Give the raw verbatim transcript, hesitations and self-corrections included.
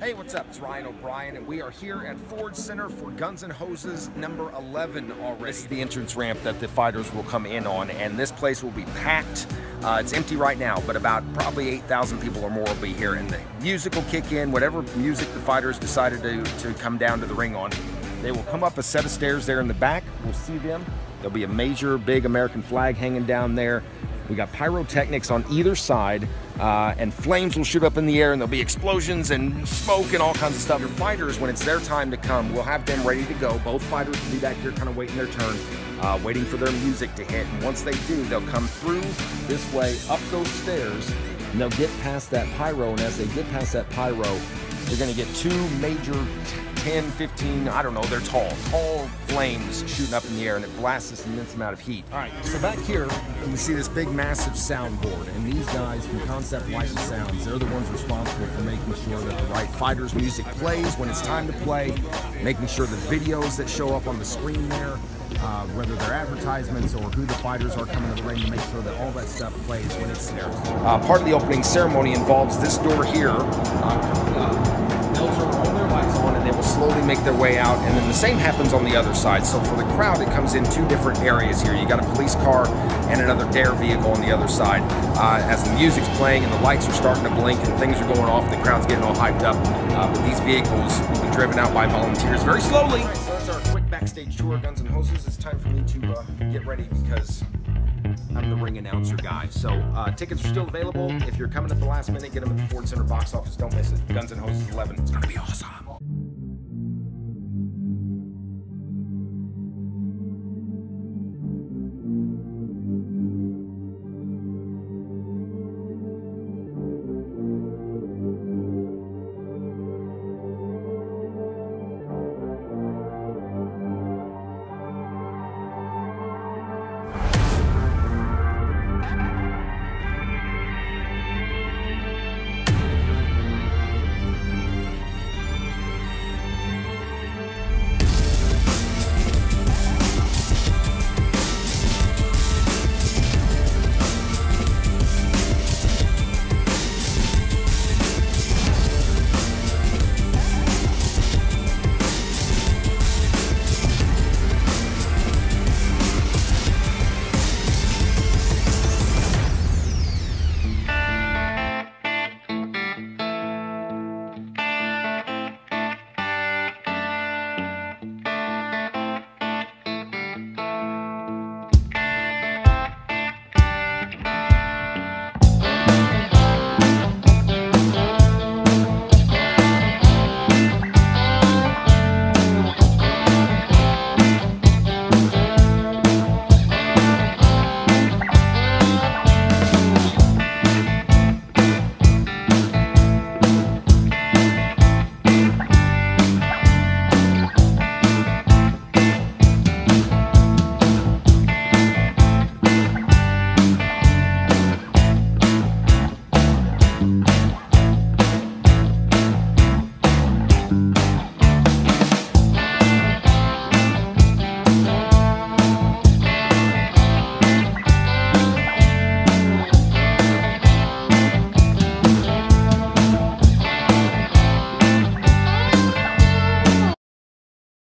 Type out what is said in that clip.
Hey, what's up? It's Ryan O'Brien, and we are here at Ford Center for Guns and Hoses number eleven already. This is the entrance ramp that the fighters will come in on, and this place will be packed. Uh, it's empty right now, but about probably eight thousand people or more will be here, and the music will kick in. Whatever music the fighters decided to, to come down to the ring on, they will come up a set of stairs there in the back. We'll see them. There'll be a major, big American flag hanging down there. We got pyrotechnics on either side, uh, and flames will shoot up in the air, and there'll be explosions and smoke and all kinds of stuff. Your fighters, when it's their time to come, we'll have them ready to go. Both fighters will be back here kind of waiting their turn, uh, waiting for their music to hit. And once they do, they'll come through this way, up those stairs, and they'll get past that pyro. And as they get past that pyro, you're gonna get two major ten, fifteen, I don't know, they're tall, tall flames shooting up in the air, and it blasts this immense amount of heat. All right, so back here, you can see this big, massive soundboard, and these guys from Concept Light and Sounds, they're the ones responsible for making sure that the right fighter's music plays when it's time to play, making sure the videos that show up on the screen there, uh, whether they're advertisements or who the fighters are coming to the ring, to make sure that all that stuff plays when it's there. Uh, part of the opening ceremony involves this door here. Uh, slowly make their way out, and then the same happens on the other side. So for the crowd, it comes in two different areas here. You got a police car and another D A R E vehicle on the other side. Uh, as the music's playing and the lights are starting to blink and things are going off, the crowd's getting all hyped up. Uh, but these vehicles will be driven out by volunteers very slowly. All right, so that's our quick backstage tour of Guns and Hoses. It's time for me to uh, get ready because I'm the ring announcer guy. So uh, tickets are still available. If you're coming at the last minute, get them at the Ford Center box office. Don't miss it. Guns and Hoses eleven. It's going to be awesome.